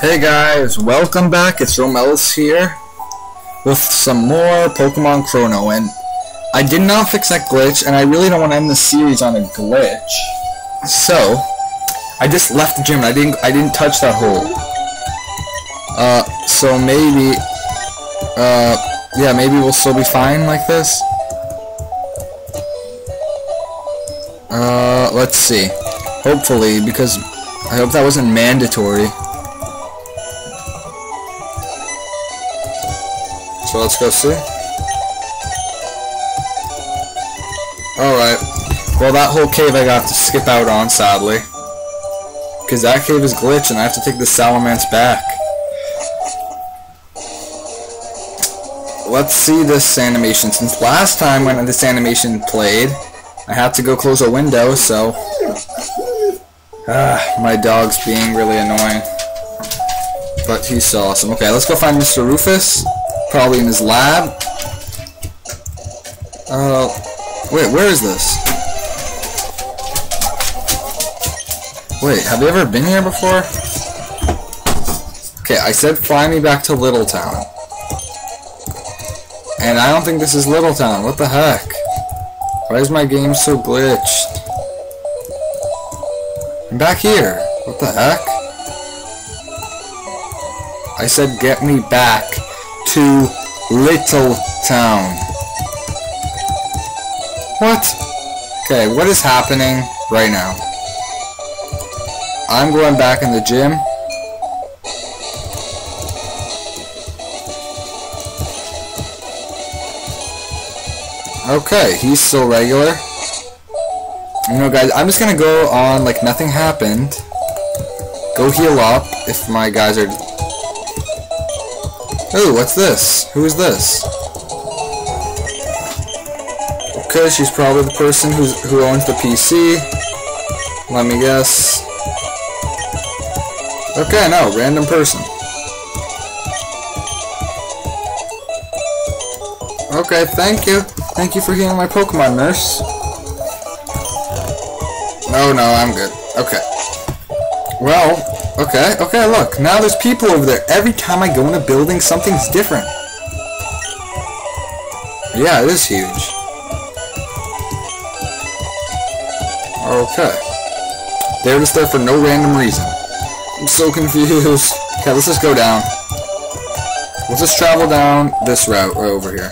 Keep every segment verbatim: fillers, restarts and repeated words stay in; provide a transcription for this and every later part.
Hey guys, welcome back, it's Romelez here with some more Pokémon Chrono, and I did not fix that glitch, and I really don't want to end the series on a glitch, so I just left the gym, and I didn't, I didn't touch that hole, uh, so maybe, uh, yeah, maybe we'll still be fine like this, uh, let's see, hopefully, because I hope that wasn't mandatory. So let's go see. Alright. Well, that whole cave I got to skip out on, sadly. Because that cave is glitched and I have to take the Salamence back. Let's see this animation. Since last time when this animation played, I had to go close a window, so... Ah, my dog's being really annoying. But he's awesome. Okay, let's go find Mister Rufus. Probably in his lab. Uh, wait, where is this? Wait, have you ever been here before? Okay, I said fly me back to Little Town. And I don't think this is Little Town. What the heck? Why is my game so glitched? I'm back here. What the heck? I said get me back to Little Town. What? Okay, what is happening right now? I'm going back in the gym. Okay, he's still regular. You know guys, I'm just gonna go on like nothing happened. Go heal up if my guys are... Ooh, what's this? Who is this? Okay, she's probably the person who's, who owns the P C. Let me guess. Okay, no, random person. Okay, thank you. Thank you for healing my Pokemon, nurse. Oh no, I'm good. Okay. Well... Okay, okay, look, now there's people over there. Every time I go in a building, something's different. Yeah, it is huge. Okay. They're just there for no random reason. I'm so confused. Okay, let's just go down. Let's just travel down this route over here.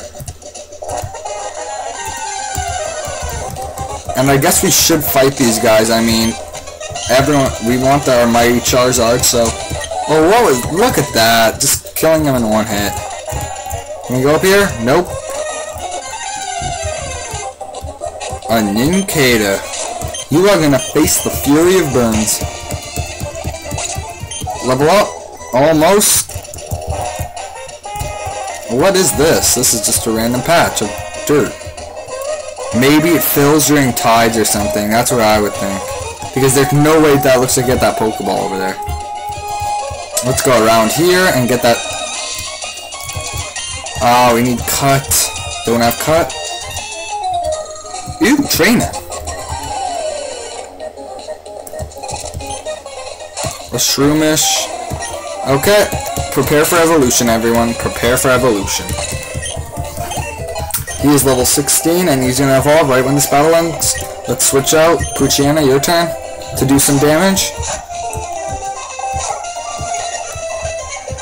And I guess we should fight these guys, I mean... Everyone, we want our mighty Charizard, so... Oh, whoa, is, look at that. Just killing him in one hit. Can we go up here? Nope. A Nincada. You are gonna face the fury of Burns. Level up. Almost. What is this? This is just a random patch of dirt. Maybe it fills during tides or something. That's what I would think. Because there's no way that looks like get that Pokeball over there. Let's go around here and get that... Ah, oh, we need cut. Don't have cut. Ew, trainer. A Shroomish. Okay. Prepare for evolution, everyone. Prepare for evolution. He is level sixteen, and he's gonna evolve right when this battle ends. Let's switch out. Poochiana, your turn. To do some damage.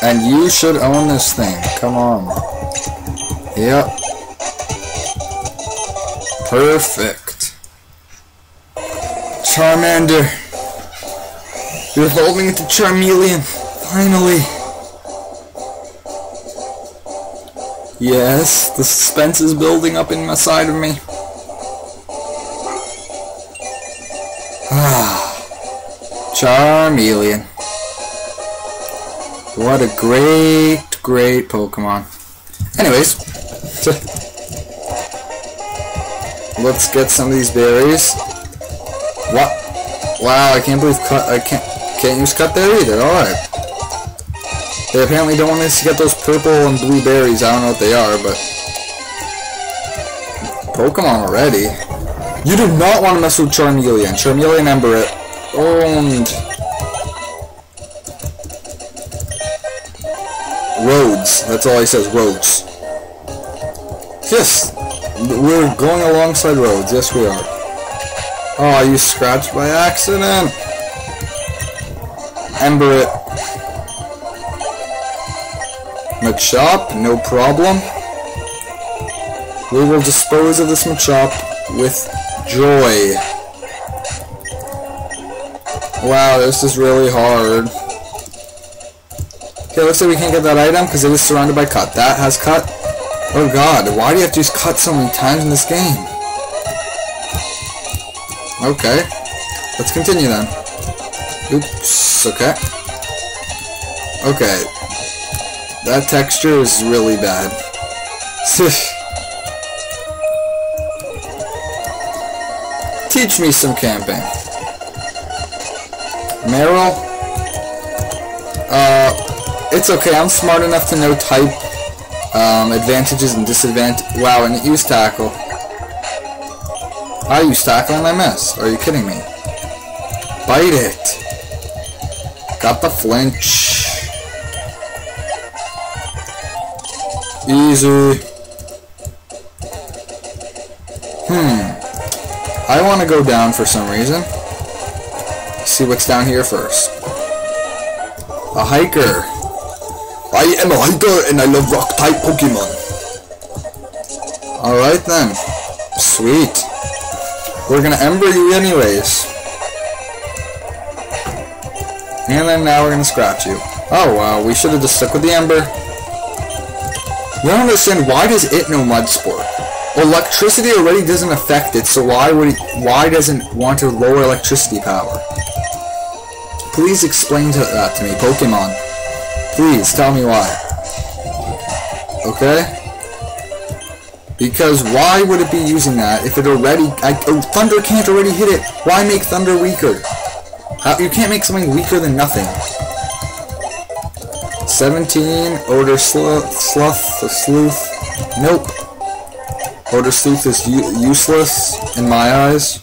And you should own this thing. Come on. Yep. Perfect. Charmander. You're holding it to Charmeleon. Finally. Yes, the suspense is building up in my side of me. Charmeleon. What a great, great Pokemon. Anyways, let's get some of these berries. What? Wow, I can't believe cut. I can't can't use cut there either. All right. They apparently don't want us to get those purple and blue berries. I don't know what they are, but Pokemon already. You do not want to mess with Charmeleon. Charmeleon Emberet. Owned. roads. That's all he says, roads. Yes, we're going alongside roads. Yes, we are. Oh, you scratched by accident. Emberet. Machop, no problem. We will dispose of this Machop with joy. Wow, this is really hard. Okay, looks like we can't get that item because it is surrounded by cut. That has cut. Oh god, why do you have to use cut so many times in this game? Okay, let's continue then. Oops, okay. Okay. That texture is really bad. Teach me some camping. Meryl? Uh, it's okay, I'm smart enough to know type um, advantages and disadvantages. Wow, and it used tackle. I used tackle and I missed. Are you kidding me? Bite it. Got the flinch. Easy. Hmm. I want to go down for some reason. See what's down here first. A hiker. I am a hiker and I love rock type Pokemon. Alright then. Sweet. We're gonna Ember you anyways. And then now we're gonna scratch you. Oh wow, we should have just stuck with the Ember. You don't understand, why does it know Mudsport? Electricity already doesn't affect it, so why would it, why doesn't it want to lower electricity power? Please explain to that to me, Pokemon. Please tell me why. Okay? Because why would it be using that if it already... I, oh, Thunder can't already hit it! Why make Thunder weaker? How, you can't make something weaker than nothing. seventeen, Odor Sleuth, Sluth, or Sleuth. Nope. Odor Sleuth is useless in my eyes.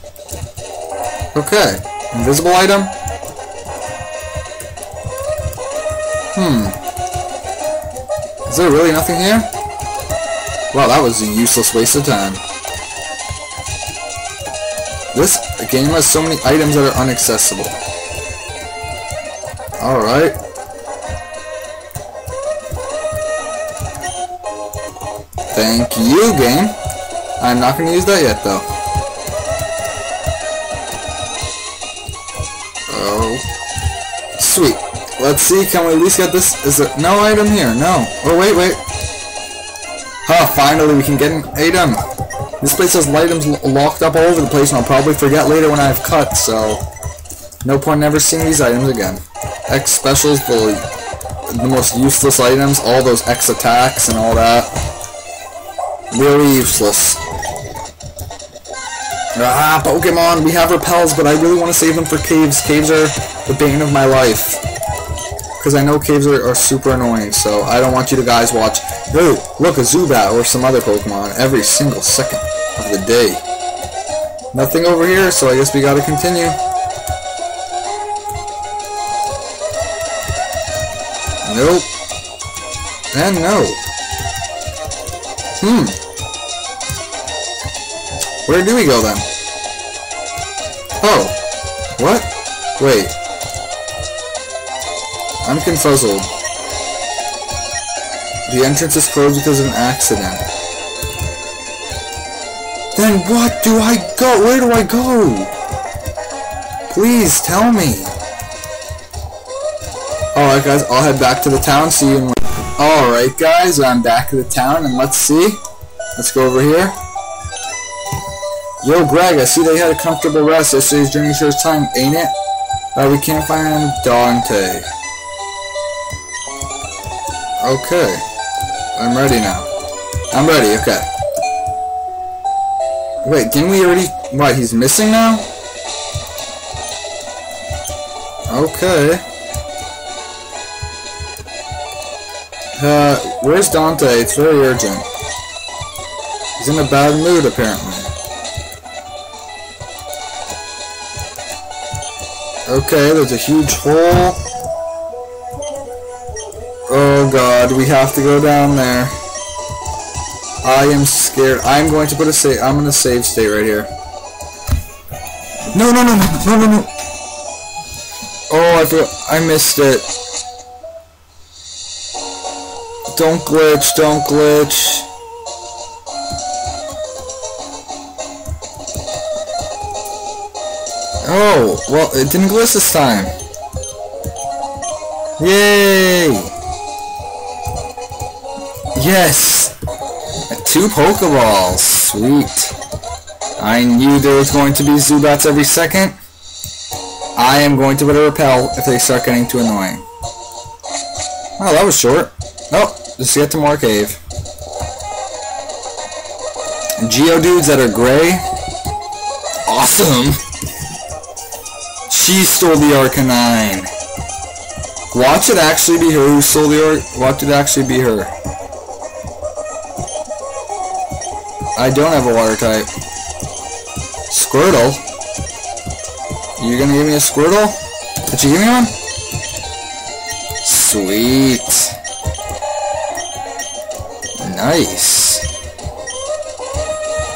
Okay. Invisible item? Hmm. Is there really nothing here? Wow, that was a useless waste of time. This game has so many items that are inaccessible. Alright. Thank you, game. I'm not going to use that yet, though. Oh. Sweet. Let's see, can we at least get this? Is there no item here? No. Oh, wait, wait. Huh, finally we can get an item. This place has items locked up all over the place and I'll probably forget later when I have cut, so... No point in ever seeing these items again. X specials, the, the most useless items, all those X attacks and all that. Really useless. Ah, Pokemon, we have repels, but I really want to save them for caves. Caves are the bane of my life. Because I know caves are, are super annoying, so I don't want you to guys watch... Dude, look, a Zubat or some other Pokemon every single second of the day. Nothing over here, so I guess we gotta continue. Nope. And no. Hmm. Where do we go then? Oh. What? Wait. I'm confuzzled. The entrance is closed because of an accident. Then what do I go? Where do I go? Please tell me. Alright guys, I'll head back to the town, see you in... Alright guys, I'm back to the town and let's see. Let's go over here. Yo Greg, I see they had a comfortable rest. Yesterday's journey shows time, ain't it? Uh, we can't find Dante. Okay. I'm ready now. I'm ready, okay. Wait, didn't we already... What, he's missing now? Okay. Uh, where's Dante? It's very urgent. He's in a bad mood, apparently. Okay, there's a huge hole. Oh, Oh god, we have to go down there. I am scared. I'm going to put a save. I'm gonna save state right here. No, no, no, no, no, no, no. Oh, I forgot. I missed it. Don't glitch. Don't glitch. Oh, well, it didn't glitch this time. Yay! Yes! Two Pokeballs! Sweet! I knew there was going to be Zubats every second. I am going to put a repel if they start getting too annoying. Oh, that was short. Oh, let's get to more cave. Geo dudes that are gray. Awesome! She stole the Arcanine. Watch it actually be her who stole the Arcanine. Watch it actually be her. I don't have a water type. Squirtle? You're gonna give me a Squirtle? Did you give me one? Sweet. Nice.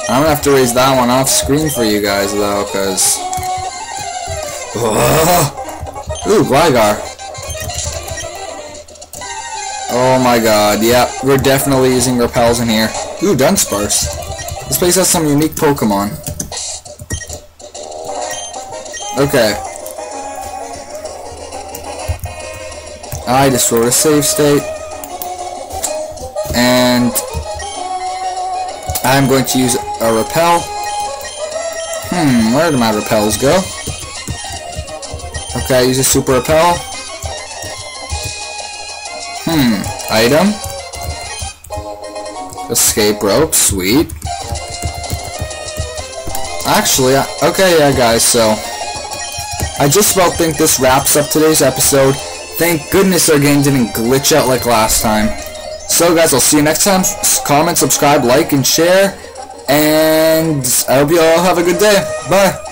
I'm gonna have to raise that one off screen for you guys though, cause... Ugh. Ooh, Gligar. Oh my god, yeah, we're definitely using repels in here. Ooh, Dunsparce. This place has some unique Pokemon. Okay. I just wrote a save state. And I'm going to use a repel. Hmm, where do my repels go? Okay, I use a super repel. Hmm, item. Escape rope, sweet. Actually, I, okay, yeah, guys, so I just about think this wraps up today's episode. Thank goodness our game didn't glitch out like last time. So, guys, I'll see you next time. Comment, subscribe, like, and share. And I hope you all have a good day. Bye.